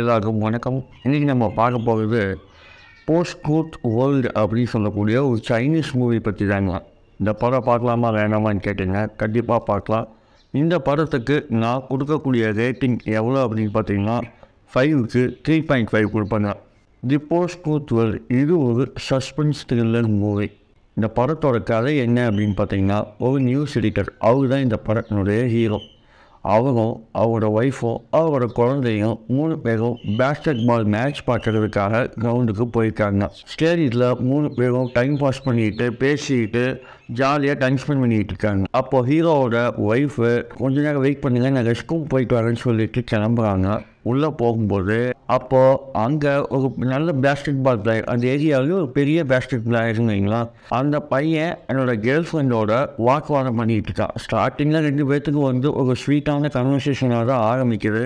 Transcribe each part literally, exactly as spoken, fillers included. எல்லாருக்கும் வணக்கம். இன்றைக்கி நம்ம பார்க்க போகிறது போஸ்ட் ட்ரூத் வேர்ல்டு அப்படின்னு சொல்லக்கூடிய ஒரு சைனீஸ் மூவி பற்றி தாங்க. இந்த படம் பார்க்கலாமா வேணாமான்னு கேட்டிங்க, கண்டிப்பாக பார்க்கலாம். இந்த படத்துக்கு நான் கொடுக்கக்கூடிய ரேட்டிங் எவ்வளோ அப்படின்னு பார்த்தீங்கன்னா ஃபைவுக்கு த்ரீ பாயிண்ட் ஃபைவ் கொடுப்பேங்க. தி போஸ்ட் ட்ரூத் வேர்ல்டு இது ஒரு சஸ்பென்ஸ் த்ரில்லர் மூவி. இந்த படத்தோட கதை என்ன அப்படின்னு பார்த்தீங்கன்னா, ஒரு நியூஸ் எடிட்டர், அவர் தான் இந்த படத்தினுடைய ஹீரோ. அவரும் அவரோட ஒய்ஃபும் அவரோட குழந்தையும் மூணு பேரும் பேஸ்கெட் பால் மேட்ச் பார்க்குறதுக்காக கிரவுண்டுக்கு போயிருக்காங்க. ஸ்டேடியத்தில் மூணு பேரும் டைம் பாஸ் பண்ணிக்கிட்டு பேசிக்கிட்டு ஜாலியாக டைம் ஸ்பெண்ட் பண்ணிக்கிட்டு இருக்காங்க. அப்போது ஹீரோவோட ஒய்ஃபு கொஞ்ச நேரம் வெயிட் பண்ணுங்க, நான் ரெஸ்ட்ரூம் போயிட்டு வரேன்னு சொல்லிட்டு கிளம்புறாங்க. உள்ளே போகும்போது அப்போது அங்கே ஒரு நல்ல பேஸ்கெட் பால் பிளேயர், அந்த ஏரியாவிலேயே ஒரு பெரிய பேஸ்கெட் பிளேயருங்களா, அந்த பையன் என்னோடய கேர்ள் ஃப்ரெண்டோட வாக்குவாதம் பண்ணிகிட்டு இருக்கான். ஸ்டார்டிங்கில் ரெண்டு பேர்த்துக்கு வந்து ஒரு ஸ்வீட்டான கன்வர்சேஷனாக தான் ஆரம்பிக்குது.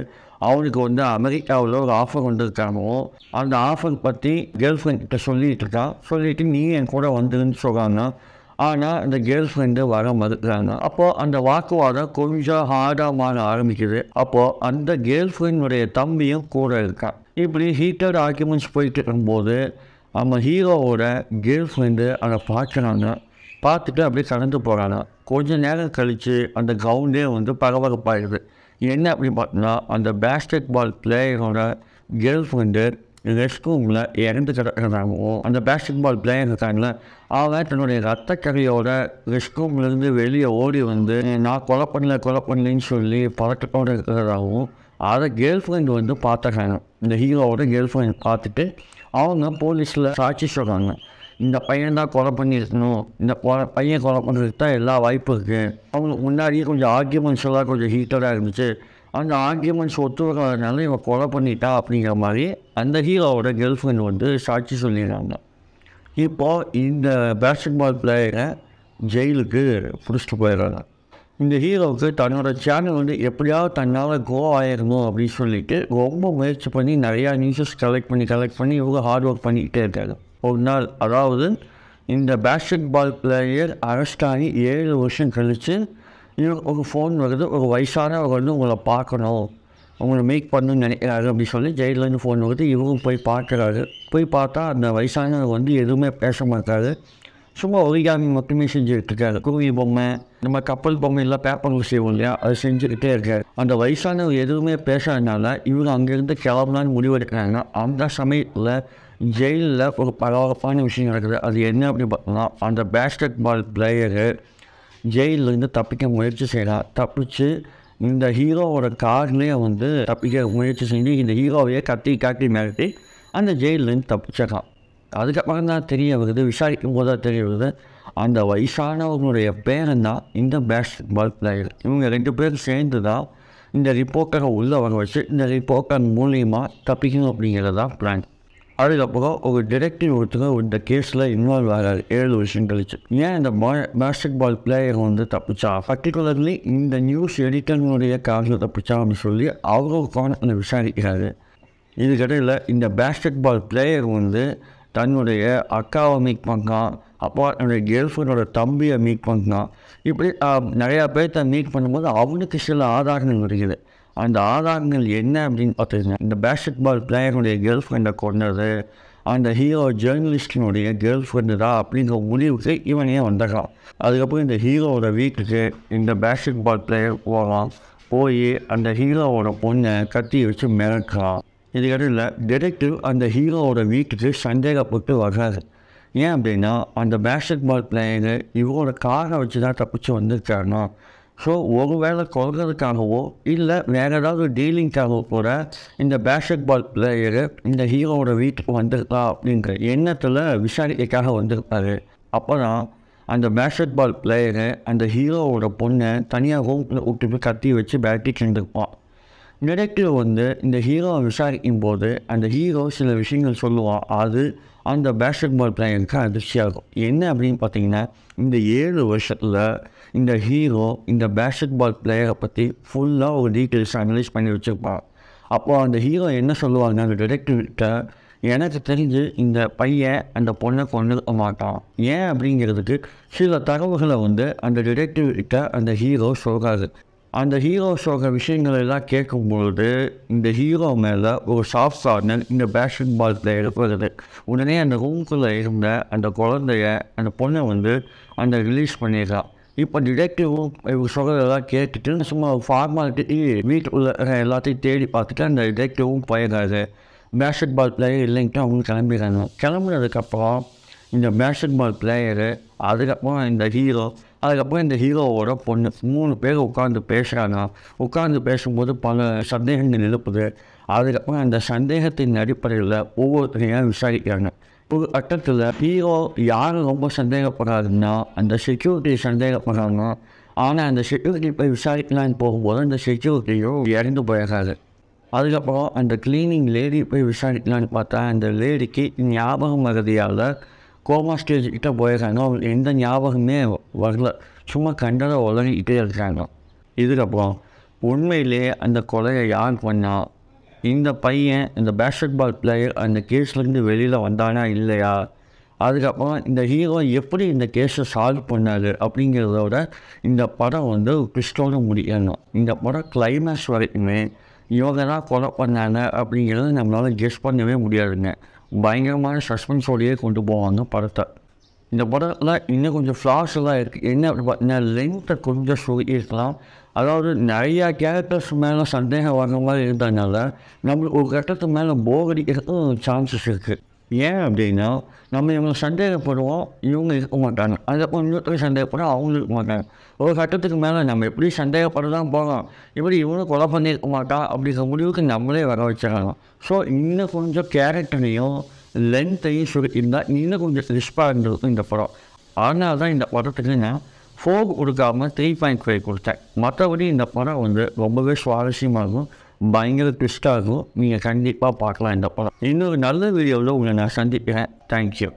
அவனுக்கு வந்து அமெரிக்காவில் ஒரு ஆஃபர் கொண்டிருக்கானோ, அந்த ஆஃபர் பற்றி கேர்ள் ஃப்ரெண்ட்கிட்ட சொல்லிகிட்டு இருக்கான். சொல்லிவிட்டு நீ என் கூட வந்துருன்னு சொல்கிறாங்க. ஆனால் இந்த கேர்ள் ஃப்ரெண்டு வர மறுக்கிறாங்க. அப்போது அந்த வாக்குவாதம் கொஞ்சம் ஹார்டாக மாற ஆரம்பிக்குது. அப்போது அந்த கேர்ள் ஃப்ரெண்டுடைய தம்பியும் கூட இருக்கான். இப்படி ஹீட்டட் ஆர்குமெண்ட்ஸ் போயிட்டு இருக்கும்போது நம்ம ஹீரோவோட கேர்ள் ஃப்ரெண்டு அதை பார்க்குறாங்க. பார்த்துட்டு அப்படியே கடந்து போகிறாங்க. கொஞ்சம் நேரம் கழித்து அந்த கிரவுண்டே வந்து பரபரப்பாயிடுது. என்ன அப்படின்னு பார்த்தோன்னா, அந்த பேஸ்கெட் பால் பிளேயரோட கேர்ள் ஃப்ரெண்டு ரெஸ்ட் ரூமில் இறந்து கிடக்கிறதாகவும், அந்த பேஸ்கெட் பால் பிளேயர் இருக்காங்கள, அவன் தன்னுடைய ரத்த கரையோட ரெஸ்ட் ரூம்லேருந்து வெளியே ஓடி வந்து நான் கொலை பண்ணல கொலை பண்ணலன்னு சொல்லி பதட்டத்தோடு இருக்கிறதாகவும், அதை கேர்ள் ஃப்ரெண்ட் வந்து பார்த்துறாங்க. இந்த ஹீரோவோட கேர்ள் ஃப்ரெண்ட் பார்த்துட்டு அவங்க போலீஸில் சாட்சி சொல்கிறாங்க, இந்த பையன் தான் கொலை பண்ணியிருக்கணும், இந்த கொலை பையன் கொலை பண்ணுறதுக்கு தான் எல்லா வாய்ப்பும் இருக்குது. அவங்களுக்கு முன்னாடியே கொஞ்சம் ஆர்கியூமெண்ட்ஸ் எல்லாம் கொஞ்சம் ஹீட்டடாக இருந்துச்சு, அந்த ஆர்கியூமெண்ட்ஸ் ஒத்துக்கிறதுனால இவன் கொலை பண்ணிட்டா அப்படிங்கிற மாதிரி அந்த ஹீரோவோட கேர்ள் ஃப்ரெண்ட் வந்து சாட்சி சொல்லிடுறாங்க. இப்போது இந்த பேஸ்கெட் பால் பிளேயரை ஜெயிலுக்கு பிடிச்சிட்டு போயிடுறாங்க. இந்த ஹீரோவுக்கு தன்னோட சேனல் வந்து எப்படியாவது தன்னால் கோ ஆயிடணும் அப்படின்னு சொல்லிவிட்டு ரொம்ப முயற்சி பண்ணி நிறையா நியூஸஸ் கலெக்ட் பண்ணி கலெக்ட் பண்ணி இவங்க ஹார்ட் ஒர்க் பண்ணிக்கிட்டே இருக்காங்க. ஒரு நாள், அதாவது இந்த பேஸ்கெட் பால் பிளேயர் அரெஸ்ட் ஆகி ஏழு வருஷம் கழித்து இன்னும் ஒரு ஃபோன் வருது, ஒரு வயசானவர் வந்து உங்களை பார்க்கணும், உங்களை மீட் பண்ணணும்னு நினைக்கிறாரு அப்படின்னு சொல்லி ஜெயிலேருந்து ஃபோன் வருது. இவரும் போய் பார்க்குறாரு. போய் பார்த்தா அந்த வயசானவர் வந்து எதுவுமே பேச மாட்டாரு, சும்மா ஒரிகாமி மட்டுமே செஞ்சுக்கிட்டு இருக்காரு. குருவி பொம்மை, நம்ம கப்பல் பொம்மை எல்லாம் பேப்பர்கள் செய்வோம் இல்லையா, அது செஞ்சுக்கிட்டே இருக்காரு. அந்த வயசானவர் எதுவுமே பேசாதனால இவங்க அங்கேருந்து கிளம்பலான்னு முடிவெடுக்கிறாங்க. அந்த சமயத்தில் ஜெயிலில் ஒரு பரபரப்பான விஷயம் நடக்குது. அது என்ன அப்படின்னு பார்த்தோம்னா, அந்த பேஸ்கெட் பால் பிளேயரு ஜெயிலேருந்து தப்பிக்க முயற்சி செய்கிறார். தப்பிச்சு இந்த ஹீரோவோட கார்லேயே வந்து தப்பிக்க முயற்சி செஞ்சு இந்த ஹீரோவையே கத்தி காட்டி மிரட்டி அந்த ஜெயிலேருந்து தப்பிச்சிடறான். அதுக்கப்புறம் தான் தெரிய வருது, விசாரிக்கும் போது தான் தெரிய வருது, அந்த வயசானவங்களுடைய பேரன் தான் இந்த பேஸ்கெட் பால் பிளேயர். இவங்க ரெண்டு பேரும் சேர்ந்து தான் இந்த ரிப்போர்ட்டரை உள்ளே வர வச்சு இந்த ரிப்போர்ட்டர் மூலயமா தப்பிக்கணும் அப்படிங்கிறது தான் பிளான். அதுக்கப்புறம் ஒரு டிடெக்டிவ் ஒருத்தர் இந்த கேஸில் இன்வால்வ் ஆகிறார் ஏழு வருஷம் கழிச்சு. ஏன் இந்த பா பேஸ்கெட் பால் பிளேயர் வந்து தப்பிச்சா, பர்டிகுலர்லி இந்த நியூஸ் எடிட்டர்னுடைய காரில் தப்பிச்சா அப்படின்னு சொல்லி அவரோட கோணத்தில் விசாரிக்கிறாரு. இதுக்கிடையில் இந்த பேஸ்கெட் பால் பிளேயர் வந்து தன்னுடைய அக்காவை மீட் பண்ணான், அப்போ என்னுடைய கேர்ள் ஃப்ரெண்டோட தம்பியை மீட் பண்ணான். இப்படி நிறையா பேர்த்த மீட் பண்ணும்போது அவனுக்கு சில ஆதாரங்கள் வருகிறது. அந்த ஆதாரங்கள் என்ன அப்படின்னு பார்த்தீங்கன்னா, இந்த பேஸ்கெட் பால் பிளேயருடைய கேர்ள் ஃப்ரெண்டை கொண்டது அந்த ஹீரோ ஜேர்னலிஸ்டினுடைய கேர்ள் ஃப்ரெண்டு தான் அப்படிங்கிற முடிவுக்கு இவனையே வந்துடலாம். அதுக்கப்புறம் இந்த ஹீரோவோட வீட்டுக்கு இந்த பேஸ்கெட் பால் பிளேயர் போகலாம், போய் அந்த ஹீரோவோட பொண்ணை கத்தி வச்சு மிரட்டலாம். இதுக்கிடையில் டிடெக்டிவ் அந்த ஹீரோவோட வீட்டுக்கு சந்தேகப்பட்டு வர்றாரு. ஏன் அப்படின்னா, அந்த பேஸ்கெட் பால் பிளேயரு இவரோட காரை வச்சு தான் தப்பிச்சு வந்திருக்காருன்னா, ஸோ ஒரு வேளை கொள்றதுக்காகவோ இல்லை வேறு ஏதாவது டீலிங்காகவோ கூட இந்த பேஸ்கெட் பால் பிளேயரு இந்த ஹீரோவோட வீட்டுக்கு வந்திருக்கா அப்படிங்கிற எண்ணத்தில் விசாரிக்கைக்காக வந்திருக்காரு. அப்போ தான் அந்த பேஸ்கெட் பால் பிளேயரு அந்த ஹீரோவோட பொண்ணை தனியாக ரூமில் விட்டுட்டு கத்தி வச்சு பேட்டி செஞ்சுருப்பான். டிடெக்டிவ் வந்து இந்த ஹீரோவை விசாரிக்கும் போது அந்த ஹீரோ சில விஷயங்கள் சொல்லுவான். அது அந்த பேஸ்கெட் பால் பிளேயருக்கு அதிர்ச்சியாகும். என்ன அப்படின்னு பார்த்தீங்கன்னா, இந்த ஏழு வருஷத்தில் இந்த ஹீரோ இந்த பேஸ்கெட் பால் பிளேயரை பற்றி ஃபுல்லாக ஒரு டீட்டெயில்ஸ் அனலைஸ் பண்ணி வச்சுருப்பான். அப்போது அந்த ஹீரோ என்ன சொல்லுவாங்க அந்த டிடெக்டிவ்கிட்ட, எனக்கு தெரிஞ்சு இந்த பையன் அந்த பொண்ணை கொண்டுக்க மாட்டான். ஏன் அப்படிங்கிறதுக்கு சில தகவல்களை வந்து அந்த டிடெக்டிவ்கிட்ட அந்த ஹீரோ சொல்கிறாரு. And the hero so the Vishingalak Kekumurde in the hero mela or soft sardin in the bashing ball player for the Udane and the room collatum there and the colon there and the ponavande and the release panega. If a detective soga cake some formality meet Ulati Teddy Pakitan the detective Payagaze, basketball player linked down Calambirano. Calamura Capra in the basketball player, Adapon and the hero. When the hero or up on the moon, Pego can the Pesana, who can the Pesan with the Sunday and the Lipude, Adapon the Sunday had in Adiparilla over the young Sarikana. Who attacked the hero Yan over Sunday of Parana and the security Sunday of Parana, Anna and the security by Sarikland for one the security Yarin to Bayazad. Adapa and the cleaning lady by Sarikland Pata and the lady Kate in Yabah Magadiala. Coma stage it a boy canal in the Yava name, Wagler, Suma Kandara or an Italian canal. Either upon one may lay and the collar yarn for now. In the pie and the basketball player and the case like the Velila Vandana Ilaya. Other upon in the hero Yepuri in the case of Salt Ponada, upbringing a loader in the Pada on the Cristona Muriano. In the Pada climax where it may, Yogana Cola Panana, upbringing and I'm not a guest for the Muriana. பயங்கரமான suspense ஓடியே கொண்டு போவாங்க படத்தை. இந்த படத்துல இன்னும் கொஞ்சம் flash எல்லாம் இருக்கு. என்ன பார்த்தீங்கன்னா லென்த்தை கொஞ்சம் சுருக்கிருக்கலாம். அதாவது நிறையா கேரக்டர்ஸ் மேலே சந்தேகம் வர்ற மாதிரி இருந்ததுனால நம்மளுக்கு ஒரு கட்டத்து மேலே போர் அடிக்கிறதுக்கும் சான்சஸ் இருக்குது. ஏன் அப்படின்னா நம்ம இவங்களை சந்தேகப்படுவோம், இவங்க இருக்க மாட்டாங்க. அதுக்கப்புறம் இன்னொருத்தர் சந்தேகப்படுவோம், அவங்களும் இருக்க மாட்டாங்க. ஒரு கட்டத்துக்கு மேலே நம்ம எப்படி சந்தேகப்பட தான் போகலாம், இப்படி இவனும் கொலை பண்ணியிருக்க மாட்டா அப்படிங்கிற முடிவுக்கு நம்மளே வர வச்சிடறாங்க. ஸோ இன்னும் கொஞ்சம் கேரக்டரையும் லென்த்தையும் சுருக்கிருந்தால் இன்னும் கொஞ்சம் ரிஸ்பாக இருந்திருக்கும் இந்த படம். அதனால தான் இந்த படத்துக்கு நான் ஃபோர் கொடுக்காமல் த்ரீ பாயிண்ட் ஃபைவ் கொடுத்தேன். மற்றபடி இந்த படம் வந்து ரொம்பவே சுவாரஸ்யமாகும், பயங்கர ட்விஸ்டாகும். நீங்கள் கண்டிப்பாக பார்க்கலாம் இந்த படம். இன்னொரு நல்ல வீடியோவில் உங்களை நான் சந்திக்கிறேன். தேங்க்யூ.